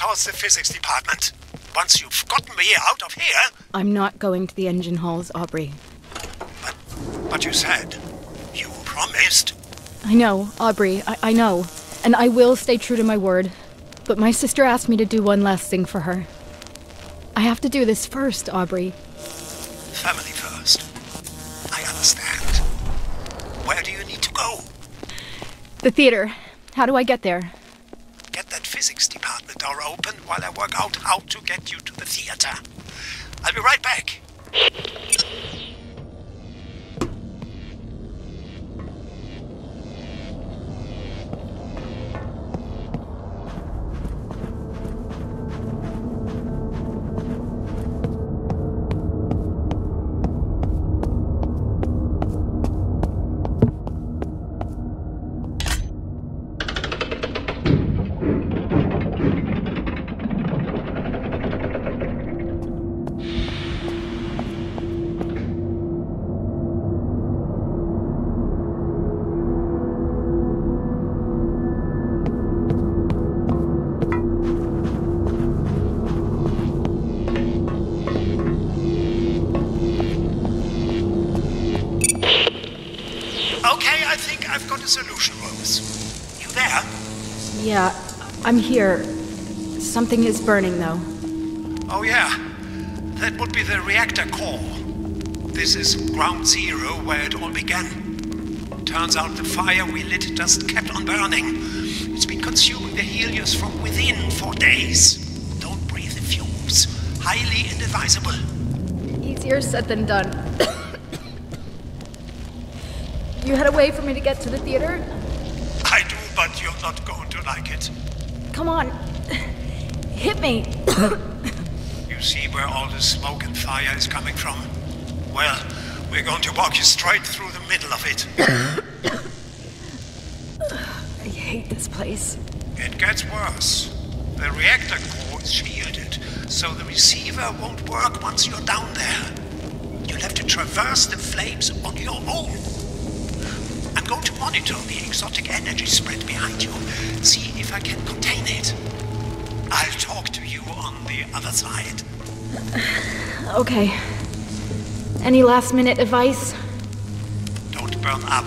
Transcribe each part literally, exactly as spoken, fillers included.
towards the physics department. Once you've gotten me out of here... I'm not going to the engine halls, Aubrey. But, but you said... you promised. I know, Aubrey, I, I know. And I will stay true to my word. But my sister asked me to do one last thing for her. I have to do this first, Aubrey. Family first. I understand. Where do you need to go? The theater. How do I get there? Get that physics department door open while I work out how to get you to the theater. I'll be right back. Solution, Rose. You there? Yeah, I'm here. Something is burning, though. Oh, yeah. That would be the reactor core. This is ground zero, where it all began. Turns out the fire we lit just kept on burning. It's been consuming the Helios from within for days. Don't breathe the fumes. Highly inadvisable. Easier said than done. You had a way for me to get to the theater? I do, but you're not going to like it. Come on. Hit me. You see where all the smoke and fire is coming from? Well, we're going to walk you straight through the middle of it. I hate this place. It gets worse. The reactor core is shielded, so the receiver won't work once you're down there. You'll have to traverse the flames on your own. I'm going to monitor the exotic energy spread behind you, see if I can contain it. I'll talk to you on the other side. Okay. Any last-minute advice? Don't burn up.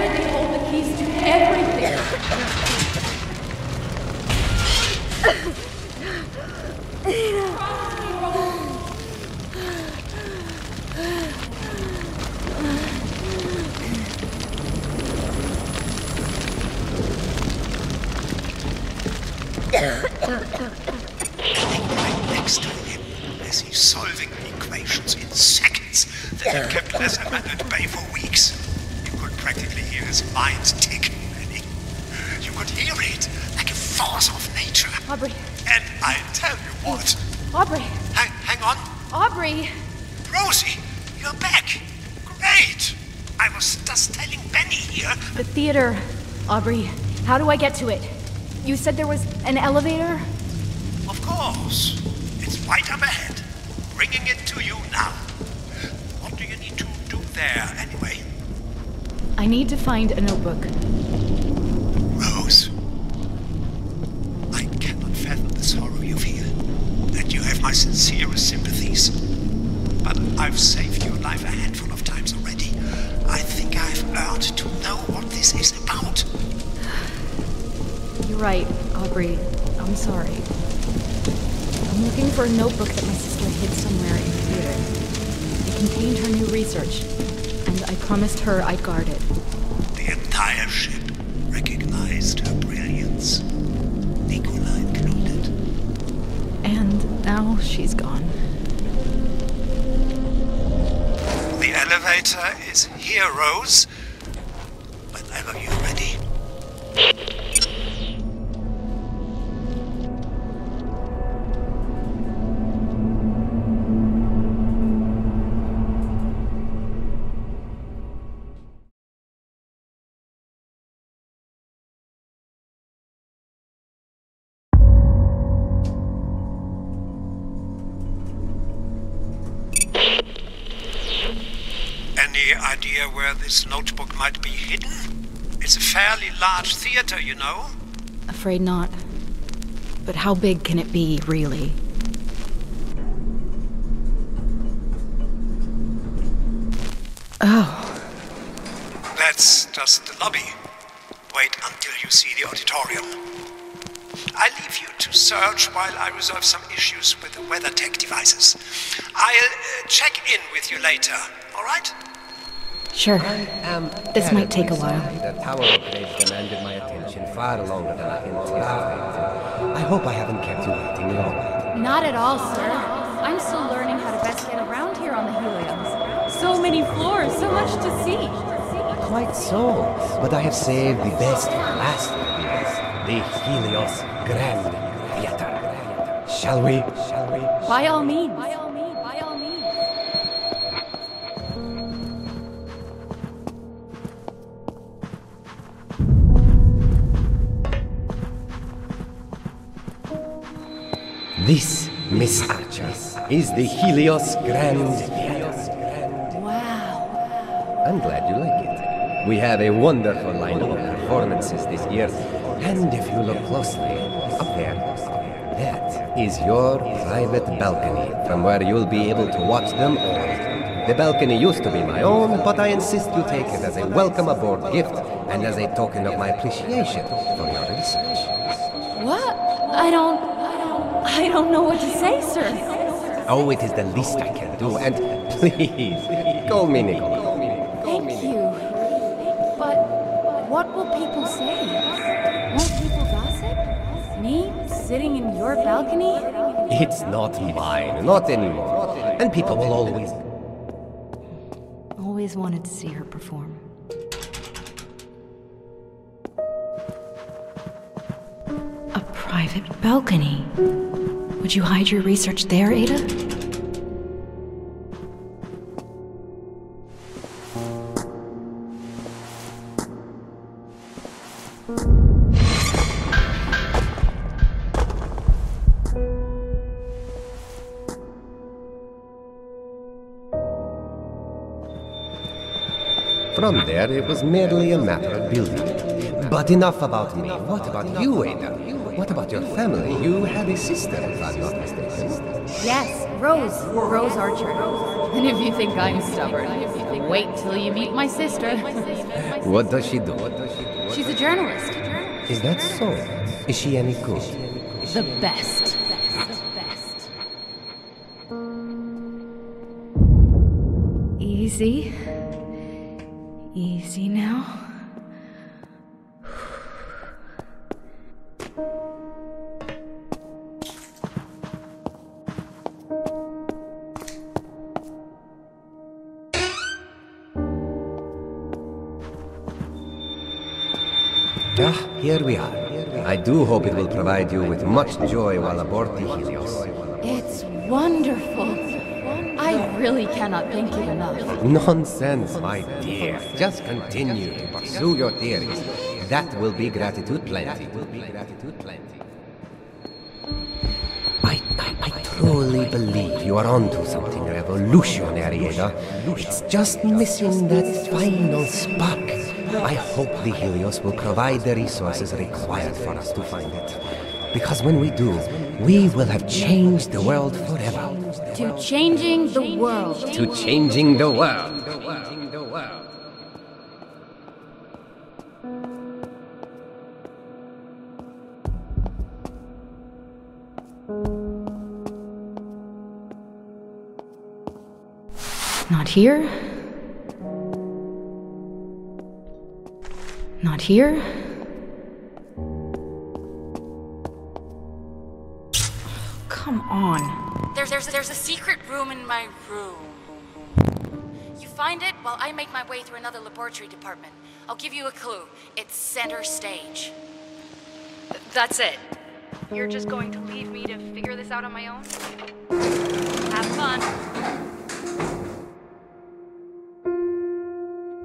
there they hold the keys to everything. Aubrey. And I tell you what. Aubrey. Hang, hang on. Aubrey. Rosie, you're back. Great. I was just telling Benny here. The theater. Aubrey, how do I get to it? You said there was an elevator? Of course. It's right up ahead. Bringing it to you now. What do you need to do there, anyway? I need to find a notebook. Rose. Sorrow you feel, and you have my sincerest sympathies. But I've saved your life a handful of times already. I think I've earned to know what this is about. You're right, Aubrey. I'm sorry. I'm looking for a notebook that my sister hid somewhere in the theater. It contained her new research, and I promised her I'd guard it. The entire ship recognized her brilliance. Nicola And now she's gone. The elevator is here, Rose. Whenever you're ready. Idea where this notebook might be hidden? It's a fairly large theater, you know. Afraid not. But how big can it be, really? Oh. That's just the lobby. Wait until you see the auditorium. I leave you to search while I resolve some issues with the WeatherTech devices. I'll uh, check in with you later, all right? Sure. This might take a while. The power upgrade demanded my attention far longer than I anticipated. I hope I haven't kept you waiting long. Not at all, sir. I'm still learning how to best get around here on the Helios. So many floors, so much to see. Quite so. But I have saved the best for last. The Helios Grand Theater. Shall we? Shall we? By all means. This, Miss Archer, is the Helios Grand Theater. Wow. I'm glad you like it. We have a wonderful lineup of performances this year. And if you look closely, up there, that is your private balcony from where you'll be able to watch them all. The balcony used to be my own, but I insist you take it as a welcome aboard gift and as a token of my appreciation for your research. What? I don't... I don't know what to say, sir. Oh, it is the least I can do, and please, call me Nicola. Thank you. But what will people say? Won't people gossip? Me sitting in your balcony? It's not mine, not anymore. And people will always... Always wanted to see her perform. A private balcony? Would you hide your research there, Ada? From there, it was merely a matter of building. But enough about me. What about you, Ada? What about your family? You had a sister, if I'm not mistaken. Yes, Rose. Rose Archer. And if you think I'm stubborn, if you think Wait till you meet my sister. What does she do? She's a journalist. Is that so? Is she any good? The best. The best. Easy. Easy now. Here we are. I do hope it will provide you with much joy while aboard the Helios. It's wonderful. I really cannot thank you enough. Nonsense, my dear. Just continue to pursue your theories. That will be gratitude plenty. I, I, I truly believe you are onto something revolutionary, Ada. It's just missing that final spark. I hope the Helios will provide the resources required for us to find it. Because when we do, we will have changed the world forever. To changing the world. To changing the world. Not here. Not here. Oh, come on. There's, there's, there's a secret room in my room. You find it while I make my way through another laboratory department. I'll give you a clue. It's center stage. That's it. You're just going to leave me to figure this out on my own? Have fun.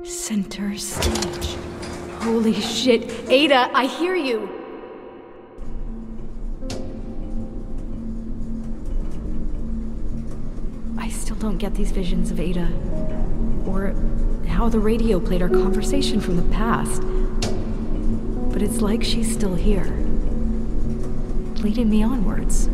Center stage. Holy shit, Ada, I hear you! I still don't get these visions of Ada. Or how the radio played our conversation from the past. But it's like she's still here. Leading me onwards.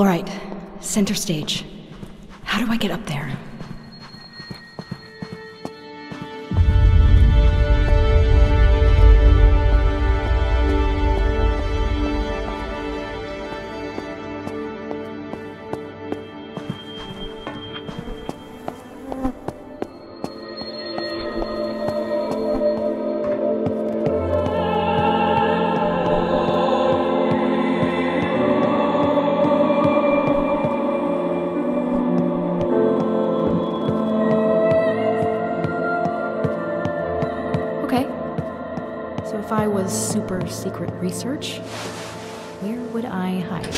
All right, center stage. How do I get up there? Super secret research, where would I hide?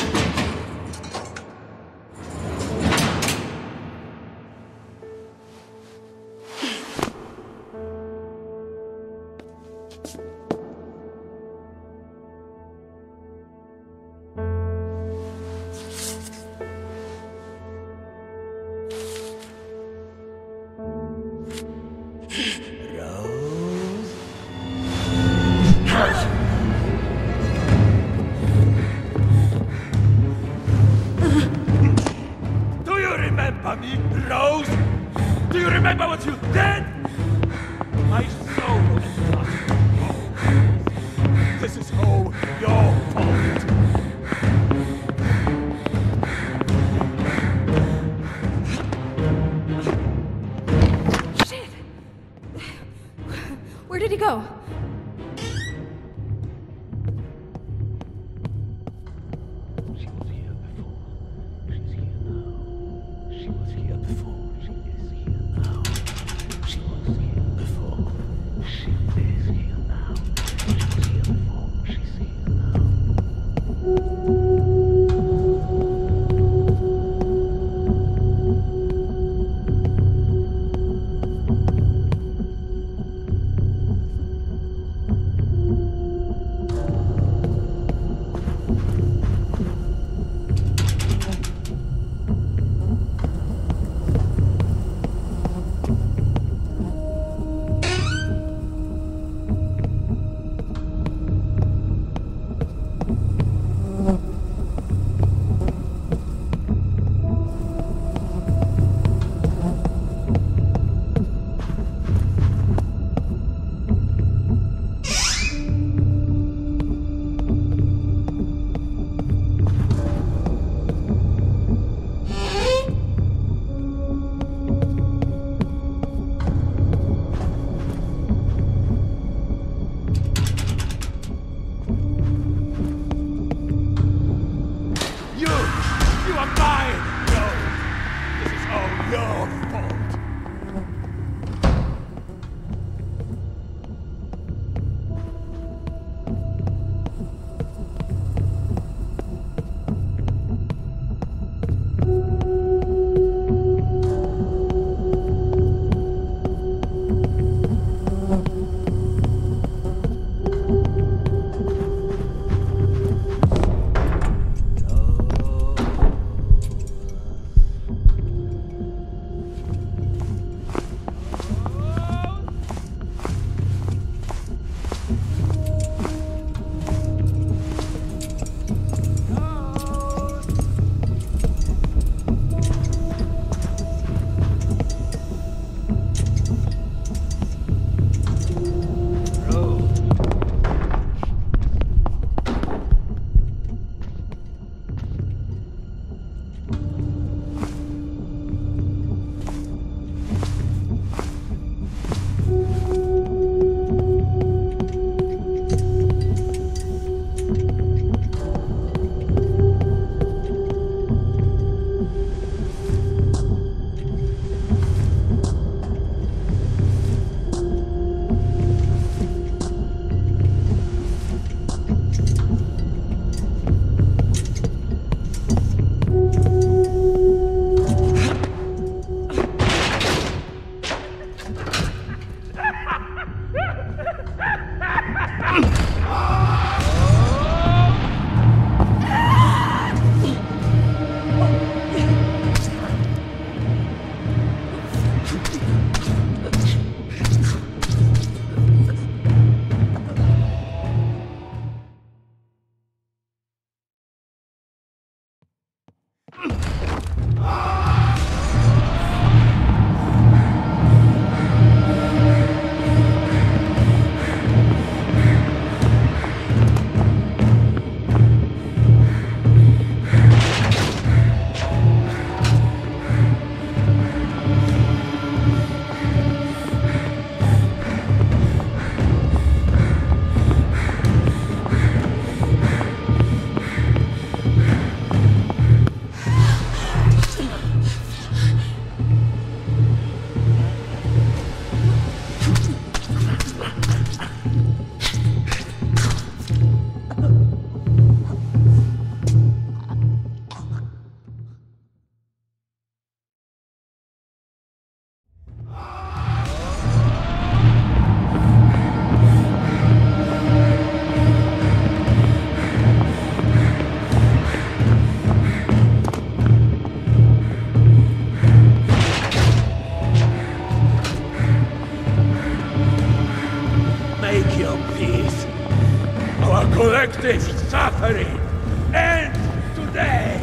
end today!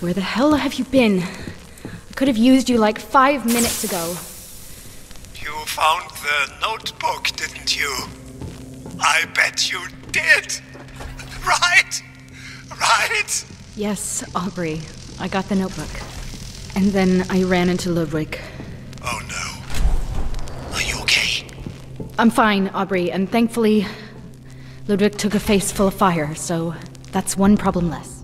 Where the hell have you been? I could have used you like five minutes ago. You found the notebook, didn't you? I bet you did! Right? Right? Yes, Aubrey. I got the notebook. And then I ran into Ludwig. Oh no. Are you okay? I'm fine, Aubrey, and thankfully, Ludwig took a face full of fire, so that's one problem less.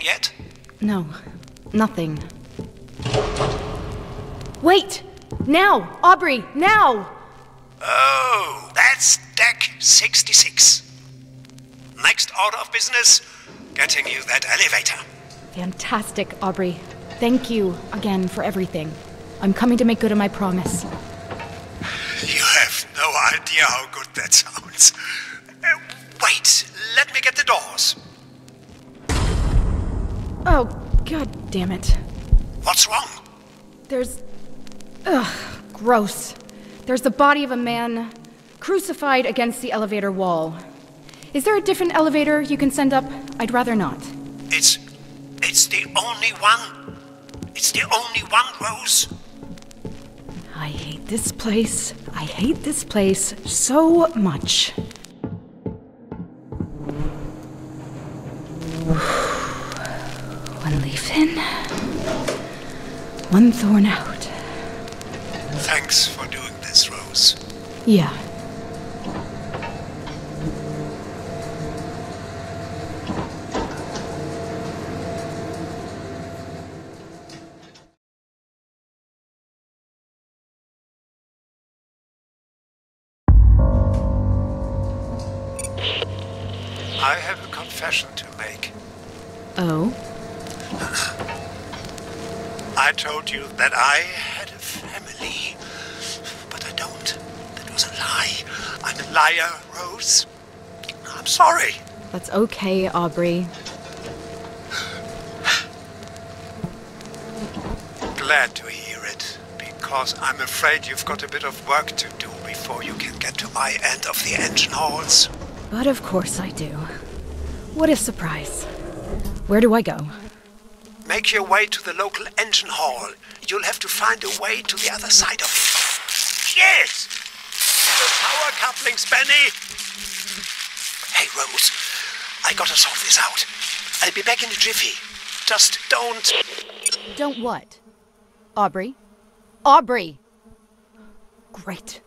Yet? No, nothing. Wait! Now! Aubrey, now! Oh, that's deck sixty-six. Next order of business, getting you that elevator. Fantastic, Aubrey. Thank you again for everything. I'm coming to make good on my promise. You have no idea how good that sounds. Uh, wait, let me get the doors. Oh, god damn it. What's wrong? There's... Ugh, gross. There's the body of a man crucified against the elevator wall. Is there a different elevator you can send up? I'd rather not. It's... it's the only one. It's the only one, Rose. I hate this place. I hate this place so much. One leaf in, one thorn out. Thanks for doing this, Rose. Yeah. I have a confession to make. Oh? I told you that I had a family, but I don't. That was a lie. I'm a liar, Rose. I'm sorry. That's okay, Aubrey. Glad to hear it, because I'm afraid you've got a bit of work to do before you can get to my end of the engine halls. But of course I do. What a surprise. Where do I go? Make your way to the local engine hall. You'll have to find a way to the other side of it. Yes! The power couplings, Benny! Hey, Rose. I gotta sort this out. I'll be back in a jiffy. Just don't... Don't what? Aubrey? Aubrey! Great.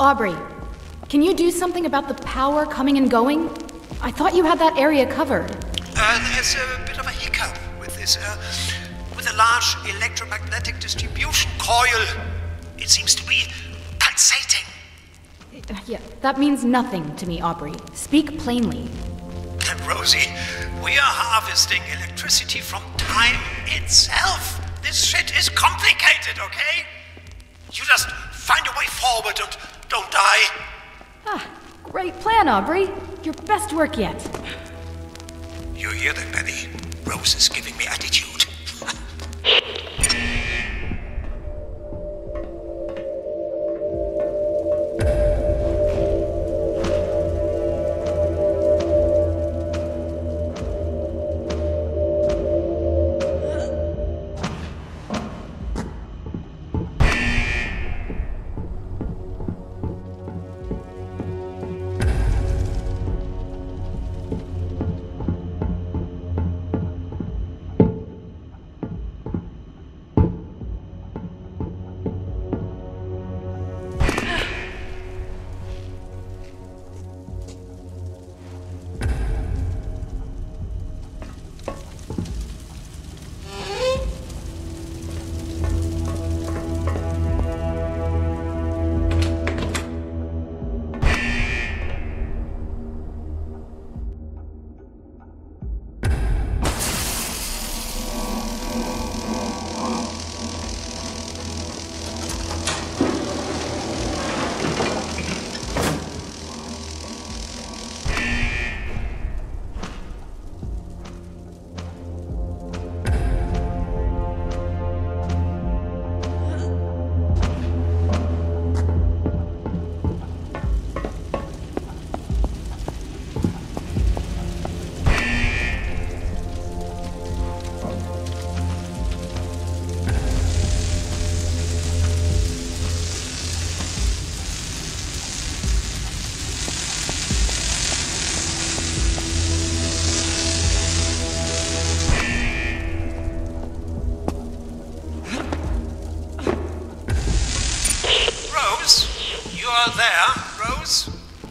Aubrey, can you do something about the power coming and going? I thought you had that area covered. Uh, there's a bit of a hiccup with this. Uh, with a large electromagnetic distribution coil, it seems to be pulsating. Uh, yeah, that means nothing to me, Aubrey. Speak plainly. Rosie, we are harvesting electricity from time itself. This shit is complicated, okay? You just find a way forward and don't die. Ah, great plan, Aubrey. Your best work yet. You hear that, Penny? Rose is giving me attitude.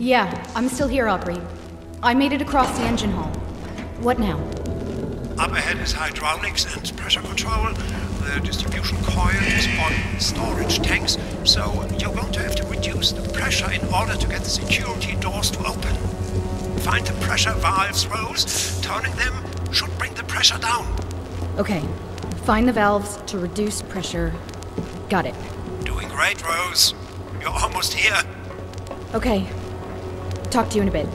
Yeah, I'm still here, Aubrey. I made it across the engine hall. What now? Up ahead is hydraulics and pressure control. The distribution coil is on storage tanks, so you're going to have to reduce the pressure in order to get the security doors to open. Find the pressure valves, Rose. Turning them should bring the pressure down. Okay. Find the valves to reduce pressure. Got it. Doing great, Rose. You're almost here. Okay. Talk to you in a bit.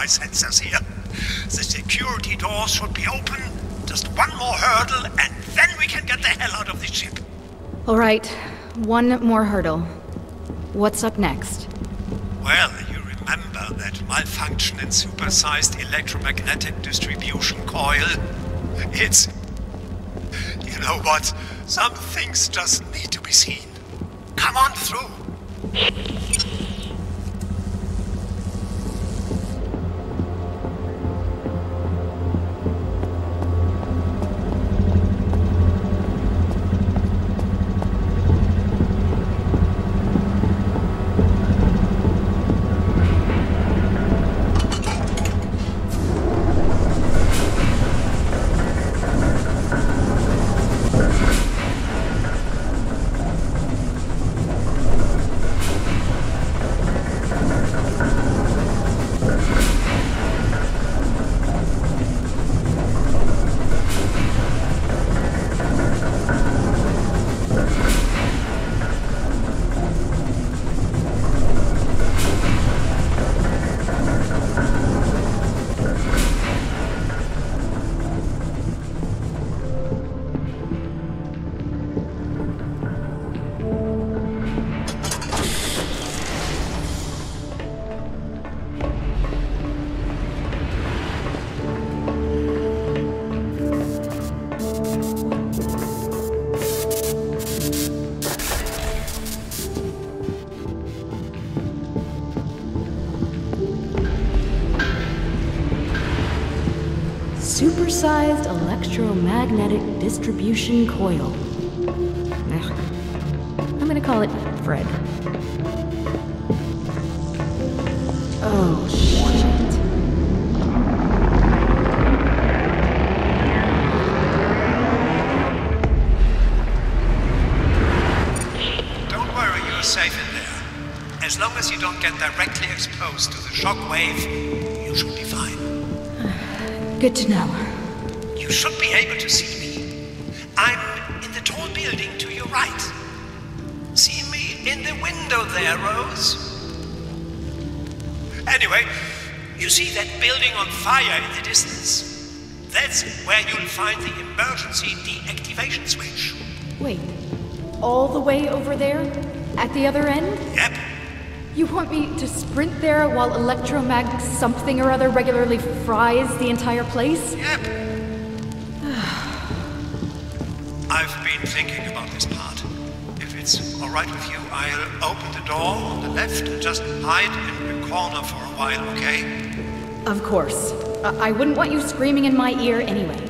my senses here. The security doors should be open. Just one more hurdle, and then we can get the hell out of this ship. All right, one more hurdle. What's up next? Well, you remember that malfunction and supersized electromagnetic distribution coil? It's... You know what? Some things just need to be seen. Come on through. Supersized electromagnetic distribution coil. I'm gonna call it Fred. Oh, shit. Don't worry, you're safe in there. As long as you don't get directly exposed to the shockwave, you should be fine. Good to know. You should be able to see me. I'm in the tall building to your right. See me in the window there, Rose? Anyway, you see that building on fire in the distance? That's where you'll find the emergency deactivation switch. Wait, all the way over there? At the other end? Yep. You want me to sprint there while electromagnetic something or other regularly fries the entire place? Yep. I've been thinking about this part. If it's all right with you, I'll open the door on the left and just hide in the corner for a while, okay? Of course. I, I wouldn't want you screaming in my ear anyway.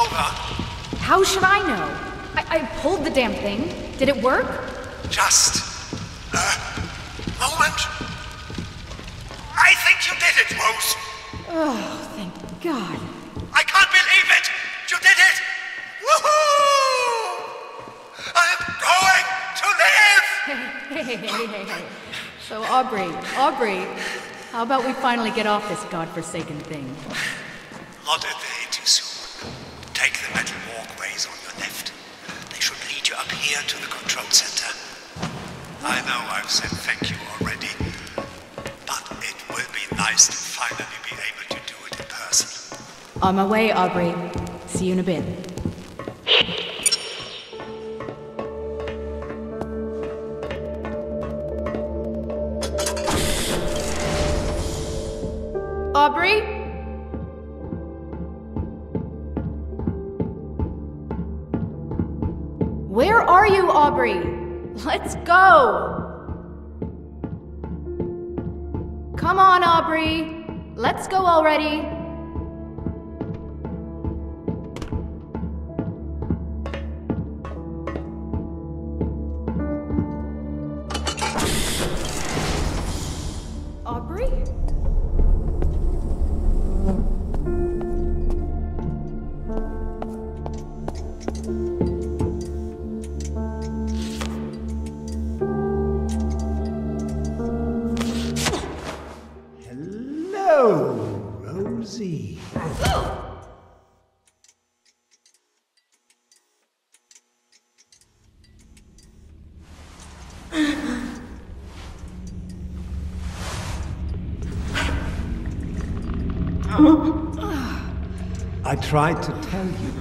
over? How should I know? I, I pulled the damn thing. Did it work? Just a moment. I think you did it, Rose. Oh, thank God. I can't believe it! You did it! Woohoo! I'm going to live! Hey, hey, hey, hey, hey. So, Aubrey, Aubrey, how about we finally get off this godforsaken thing? Not at the eighty soon. Take the metal walkways on your left. They should lead you up here to the control center. I know I've said thank you already, but it will be nice to finally be able to do it in person. On my way, Aubrey. See you in a bit. Aubrey? Where are you, Aubrey? Let's go! Come on, Aubrey! Let's go already! Aubrey? I tried to tell you.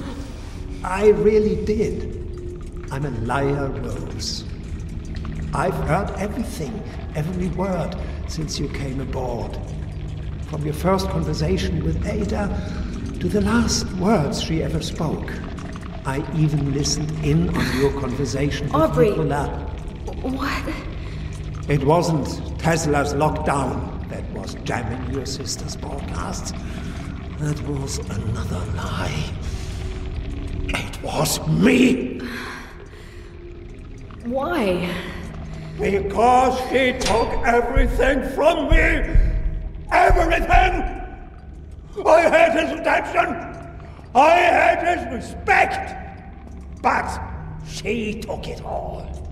I really did. I'm a liar, Rose. I've heard everything, every word, since you came aboard. From your first conversation with Ada to the last words she ever spoke. I even listened in on your conversation with Nicola. What? It wasn't Tesla's lockdown that was jamming your sister's broadcasts. That was another lie. It was me! Why? Because she took everything from me! Everything! I had his attention! I had his respect! But she took it all.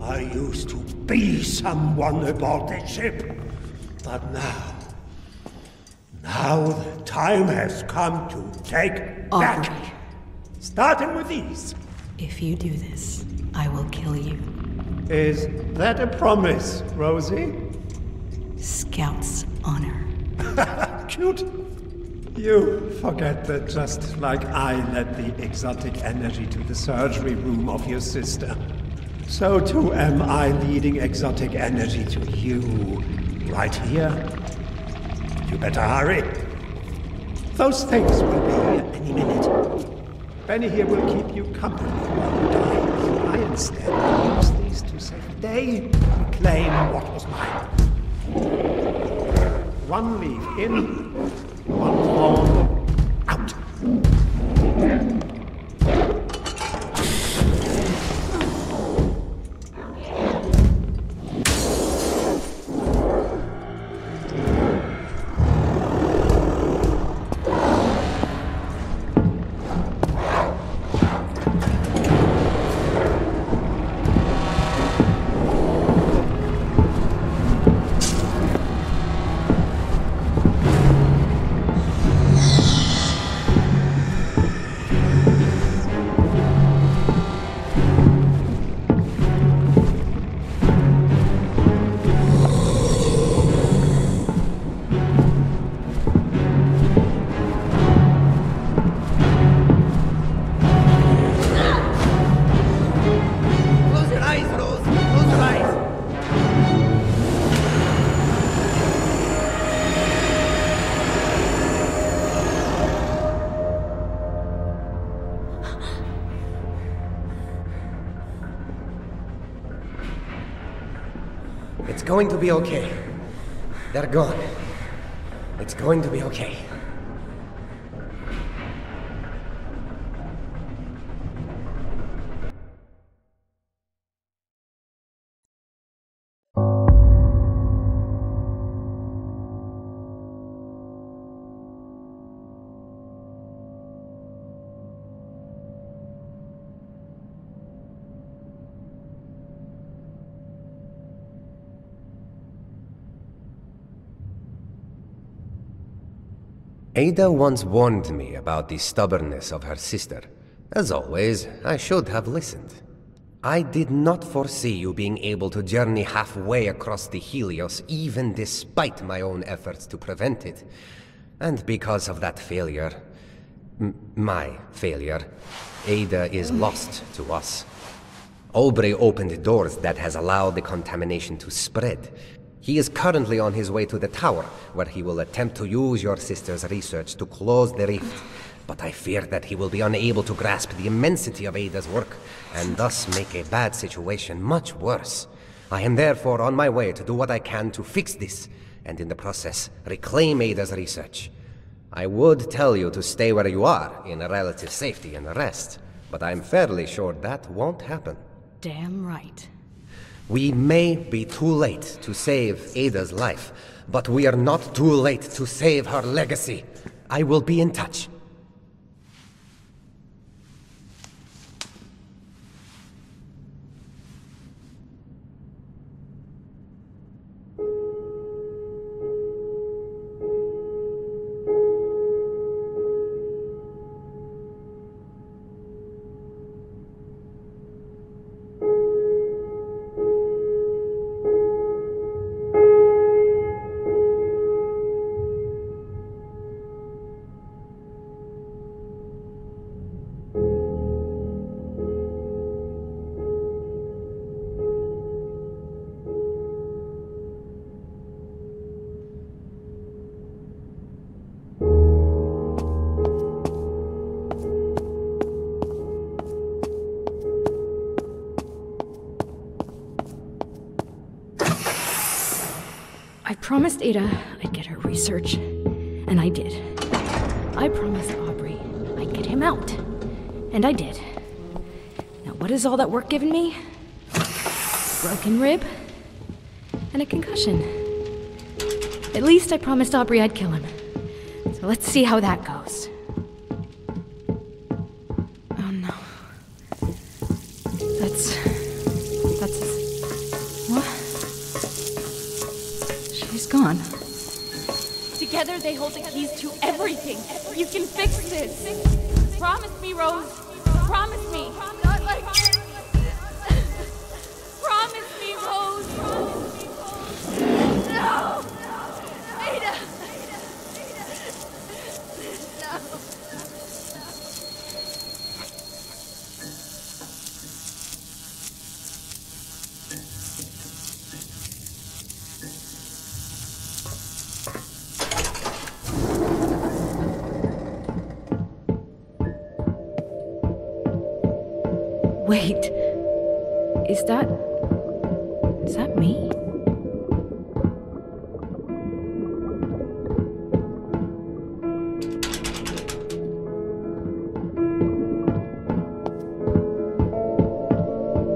I used to be someone aboard this ship. But now, now the time has come to take Aubrey. Back. Starting with these. If you do this, I will kill you. Is that a promise, Rosie? Scout's honor. Cute. You forget that just like I led the exotic energy to the surgery room of your sister, so too am I leading exotic energy to you. Right here. You better hurry. Those things will be here any minute. Benny here will keep you company while you die. I instead will use these to save the day and claim what was mine. One leaf in, one form out. It's going to be okay. They're gone. It's going to be okay. Ada once warned me about the stubbornness of her sister. As always, I should have listened. I did not foresee you being able to journey halfway across the Helios, even despite my own efforts to prevent it. And because of that failure, my failure, Ada is lost to us. Aubrey opened doors that has allowed the contamination to spread. He is currently on his way to the tower, where he will attempt to use your sister's research to close the rift. But I fear that he will be unable to grasp the immensity of Ada's work, and thus make a bad situation much worse. I am therefore on my way to do what I can to fix this, and in the process, reclaim Ada's research. I would tell you to stay where you are, in relative safety and rest, but I'm fairly sure that won't happen. Damn right. We may be too late to save Ada's life, but we are not too late to save her legacy. I will be in touch. I promised Ada I'd get her research, and I did. I promised Aubrey I'd get him out, and I did. Now what has all that work given me? A broken rib, and a concussion. At least I promised Aubrey I'd kill him. So let's see how that goes. Oh no. That's... that's... gone. Together they hold the keys to everything. You can fix this. Promise me, Rose. Promise me. Not like this. Promise me, Rose. No! Ada! Wait, is that... is that me?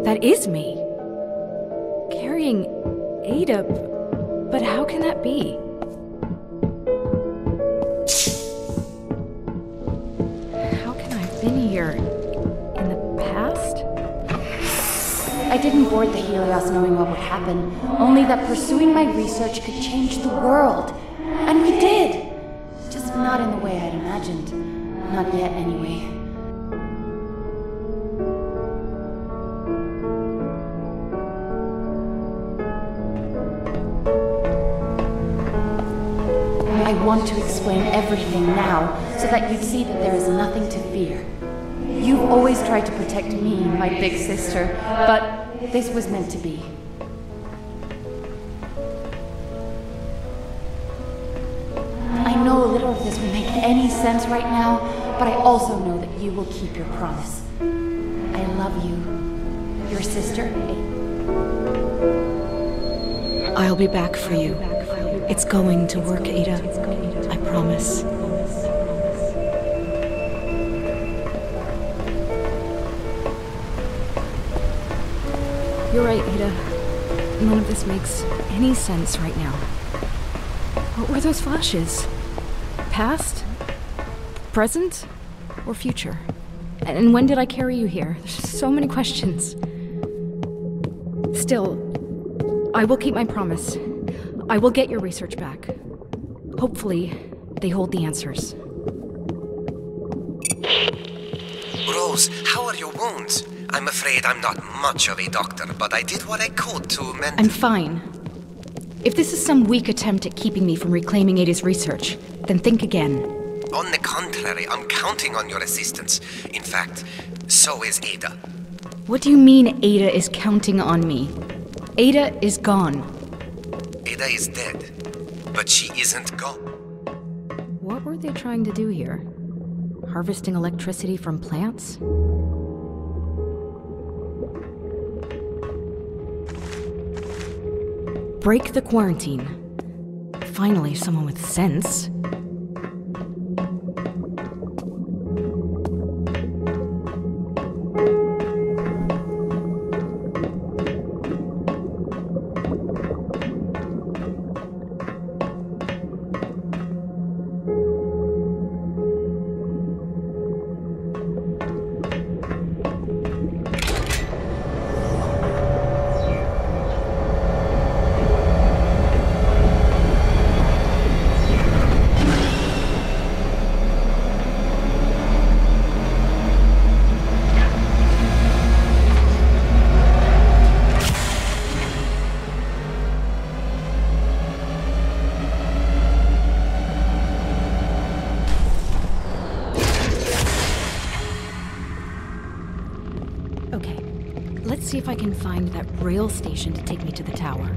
That is me. Carrying Ada, but how can that be? How can I have been here? I didn't board the Helios knowing what would happen, only that pursuing my research could change the world. And we did! Just not in the way I'd imagined. Not yet, anyway. I want to explain everything now, so that you'd see that there is nothing to fear. You always tried to protect me, my big sister, but this was meant to be. I know little of this will make any sense right now, but I also know that you will keep your promise. I love you, your sister. I'll be back for you. It's going to work, Ada. I promise. You're right, Ada. None of this makes any sense right now. What were those flashes? Past? Present? Or future? And when did I carry you here? There's so many questions. Still, I will keep my promise. I will get your research back. Hopefully, They hold the answers. Rose, how are your wounds? I'm afraid I'm not much of a doctor, but I did what I could to mend- I'm fine. If this is some weak attempt at keeping me from reclaiming Ada's research, then think again. On the contrary, I'm counting on your assistance. In fact, so is Ada. What do you mean Ada is counting on me? Ada is gone. Ada is dead, but she isn't gone. What were they trying to do here? Harvesting electricity from plants? Break the quarantine. Finally, someone with sense. See if I can find that rail station to take me to the tower.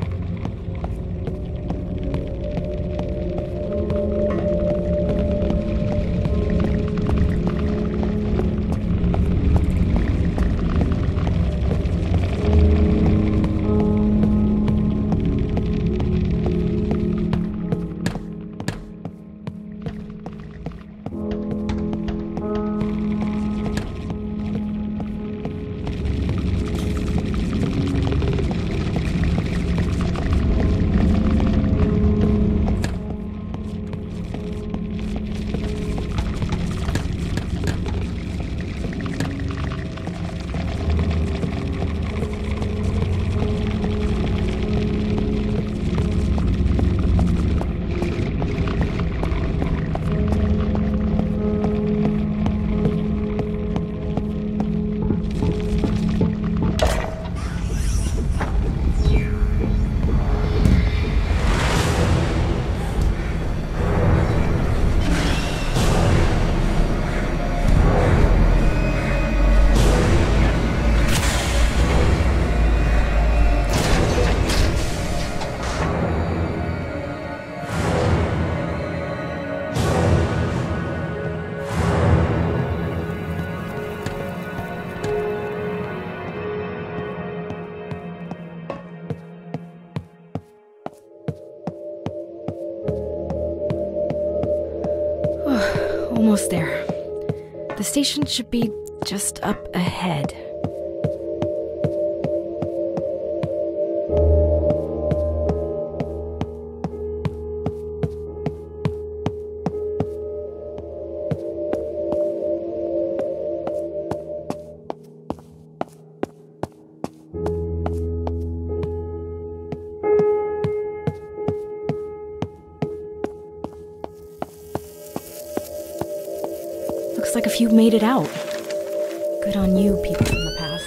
Almost there. The station should be just up ahead. Looks like a few made it out. Good on you, people from the past.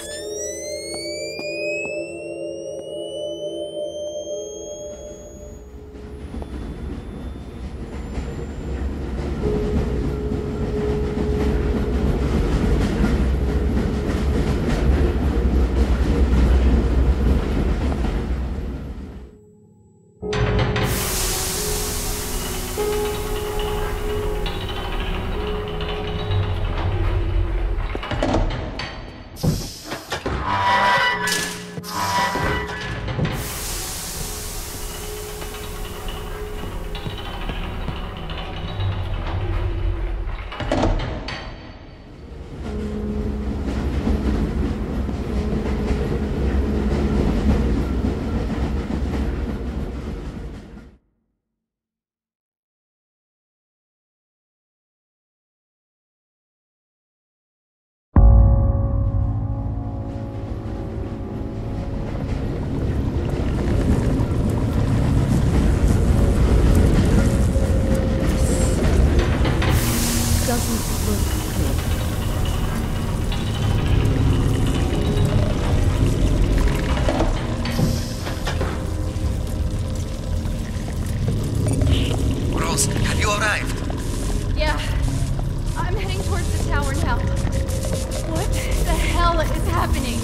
arrived. Yeah. I'm heading towards the tower now. What the hell is happening?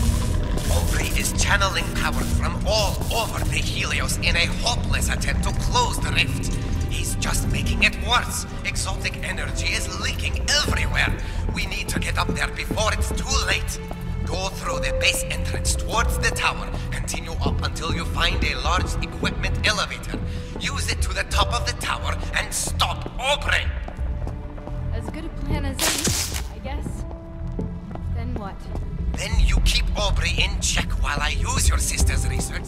Aubrey is channeling power from all over the Helios in a hopeless attempt to close the rift. He's just making it worse. Exotic energy is leaking everywhere. We need to get up there before it's too late. Go through the base entrance towards the tower. Continue up until you find a large equipment elevator. Use it to the top of the tower and stop Aubrey! As good a plan as any, I guess. Then what? Then you keep Aubrey in check while I use your sister's research.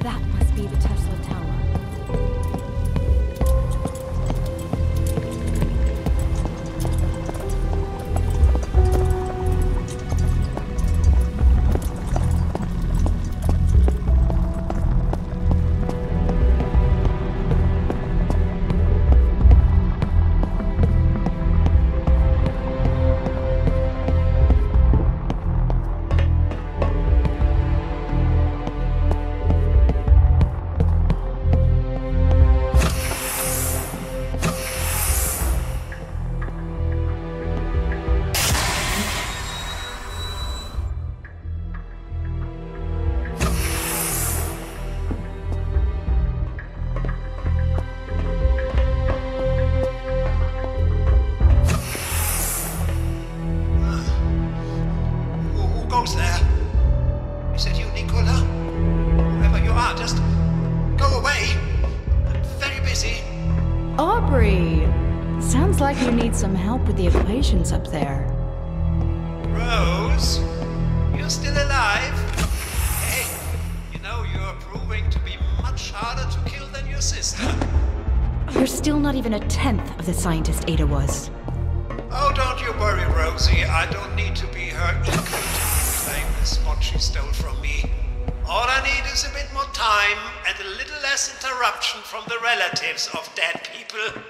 That must be the Tesla tower. There. Is it you, Nicola? Whoever you are, just go away. I'm very busy. Aubrey, sounds like you need some help with the equations up there. Rose, you're still alive? Hey, you know you're proving to be much harder to kill than your sister. You're still not even a tenth of the scientist Ada was. Oh, don't you worry, Rosie. I don't need to be her equal. The spot she stole from me. All I need is a bit more time and a little less interruption from the relatives of dead people.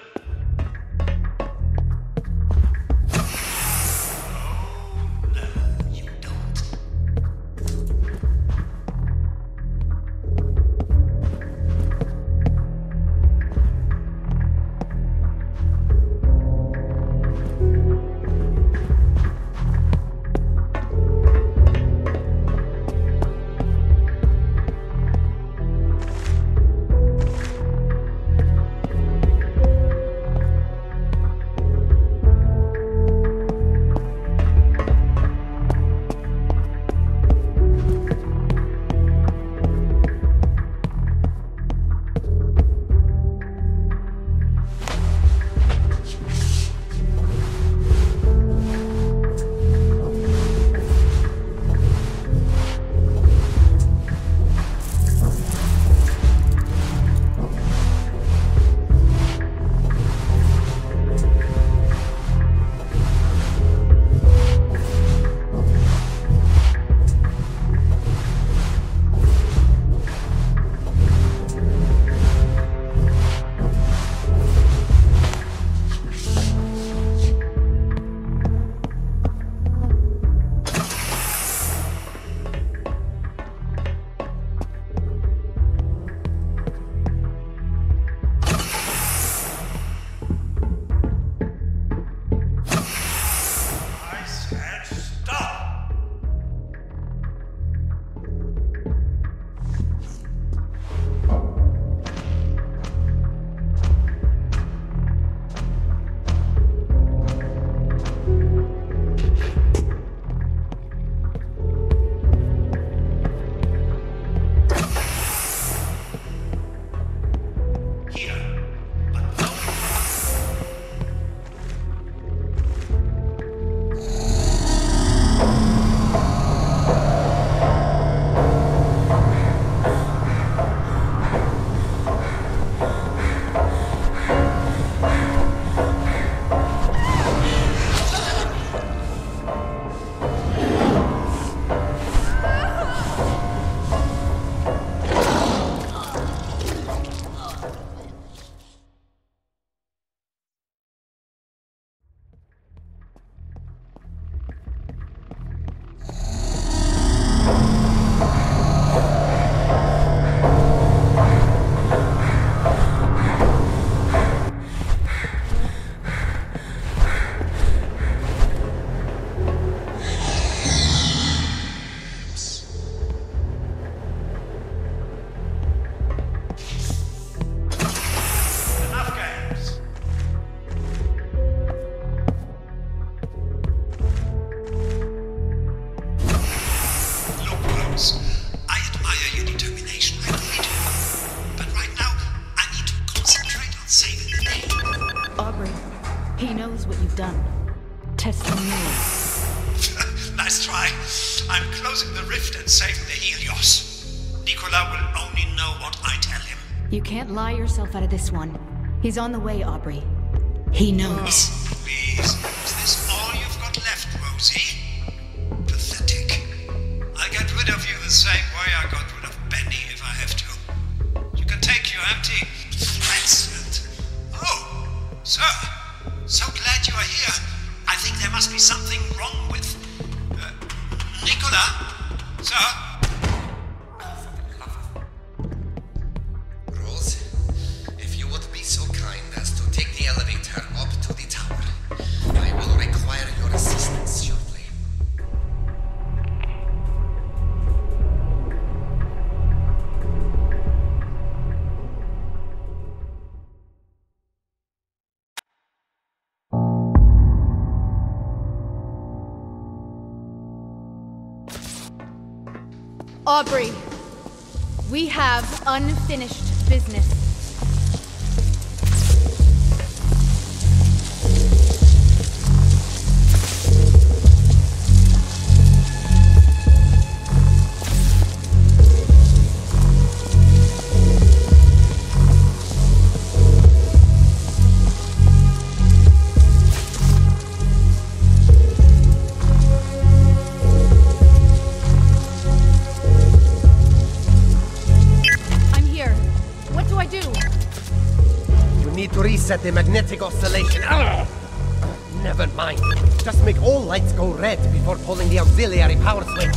Aubrey, he knows what you've done. Testimonial. Nice try. I'm closing the rift and saving the Helios. Nicola will only know what I tell him. You can't lie yourself out of this one. He's on the way, Aubrey. He knows. Oh, please. Is this all you've got left, Rosie? Pathetic. I'll get rid of you the same way I got rid of Benny if I have to. You can take your empty threats and... Oh, sir. So glad you are here. I think there must be something wrong with... Uh, Nicola? Sir? Aubrey, we have unfinished business. At the magnetic oscillation. Uh, never mind. Just make all lights go red before pulling the auxiliary power switch.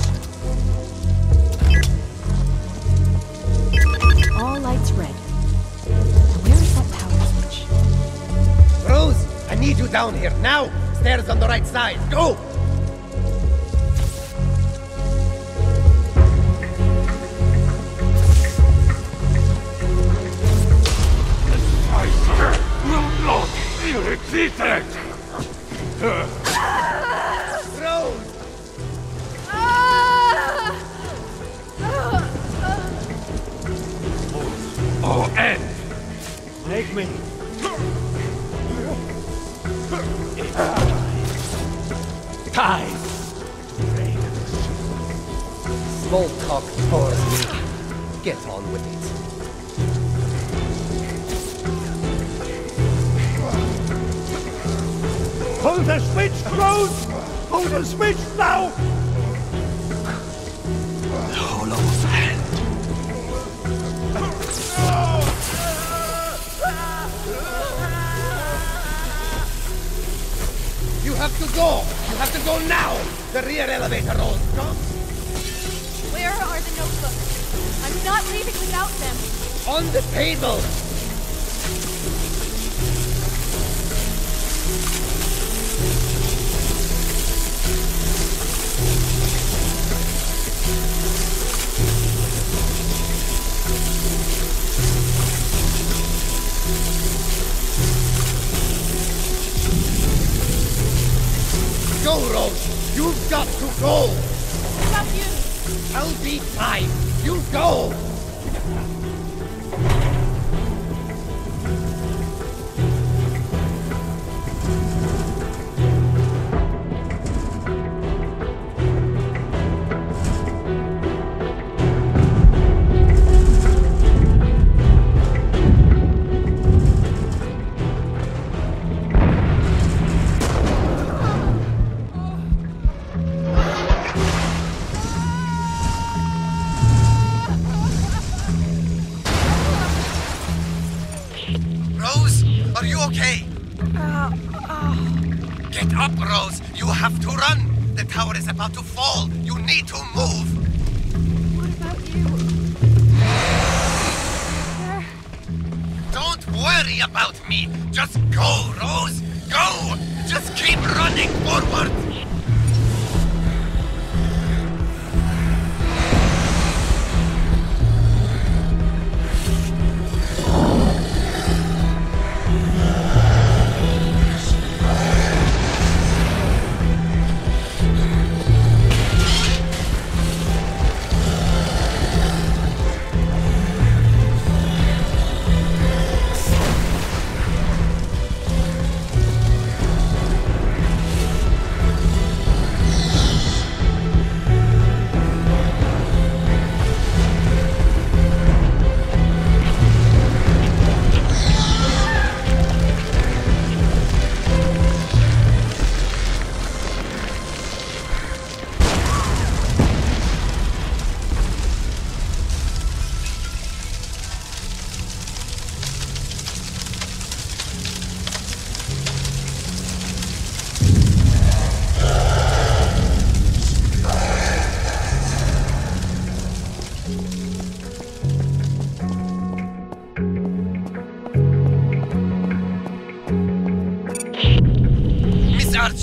All lights red. Where is that power switch? Rose, I need you down here now. Stairs on the right side. Go! Rose! Oh, oh, end! Take me! Time! Small talk for me. Get on with it. Hold the switch, Rose! Hold the switch now! The hollow of the hand. You have to go! You have to go now! The rear elevator, Rose, come! Where are the notebooks? I'm not leaving without them! On the table! Go, Rose! You've got to go! What about you? I'll be fine! You go!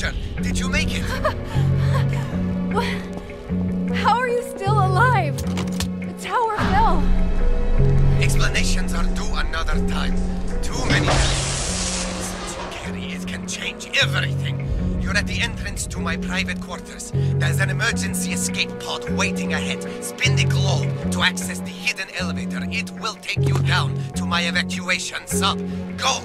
Archer, did you make it? What? How are you still alive? The tower fell. Explanations are due another time. Too many things to carry. It can change everything. You're at the entrance to my private quarters. There's an emergency escape pod waiting ahead. Spin the globe to access the hidden elevator. It will take you down to my evacuation sub. Go!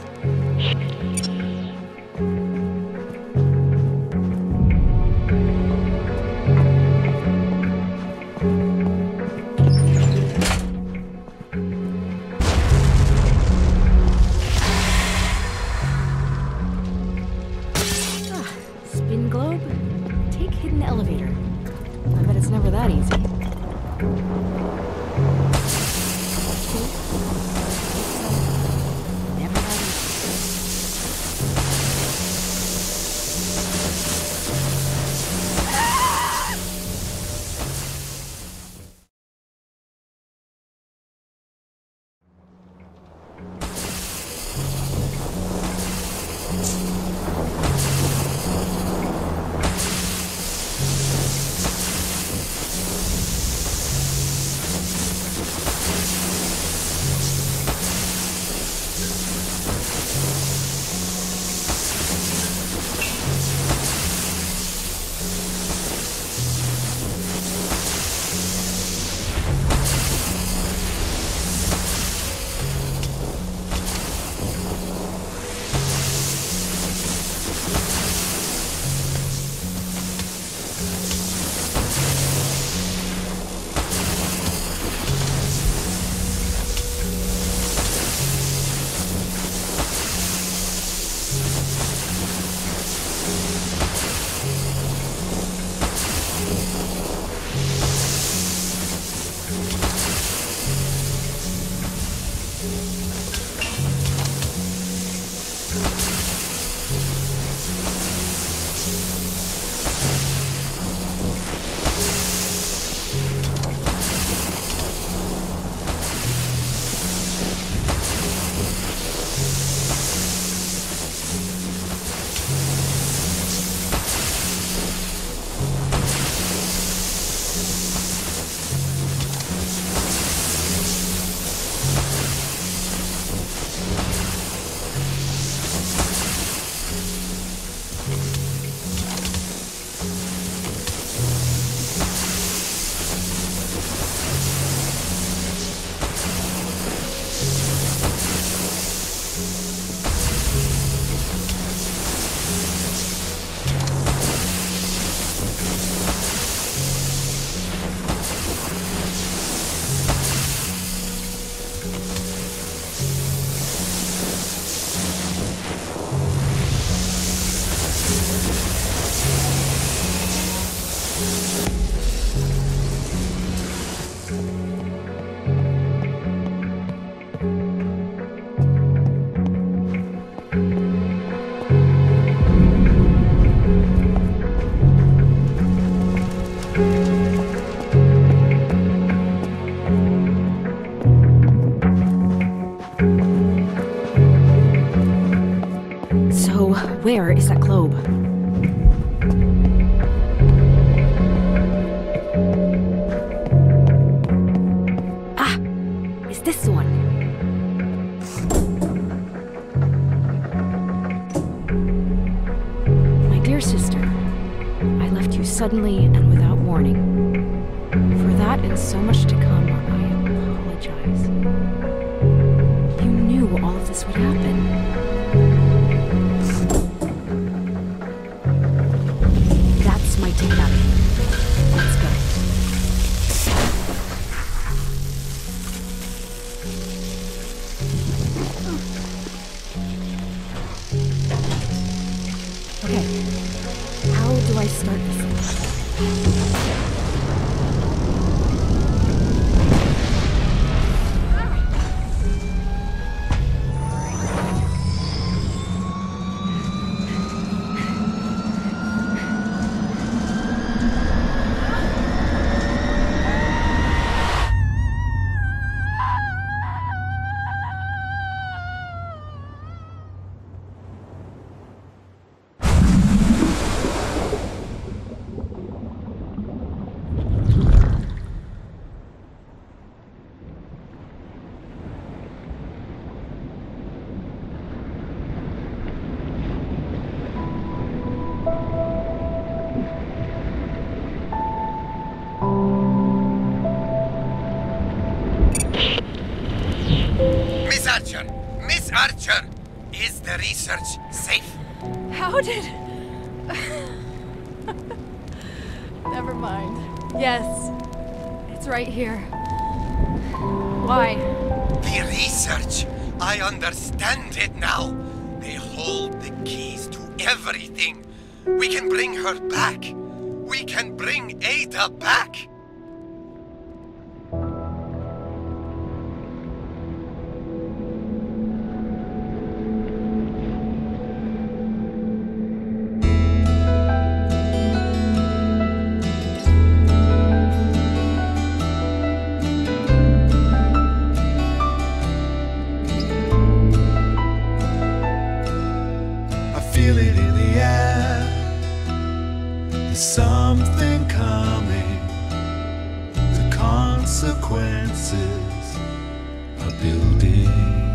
Where is that globe? Ah! It's this one. My dear sister, I left you suddenly and without warning. For that and so much to come, I apologize. You knew all of this would happen. Archer! Is the research safe? How did... Never mind. Yes. It's right here. Why? The research! I understand it now! They hold the keys to everything! We can bring her back! We can bring Ada back! Consequences are building.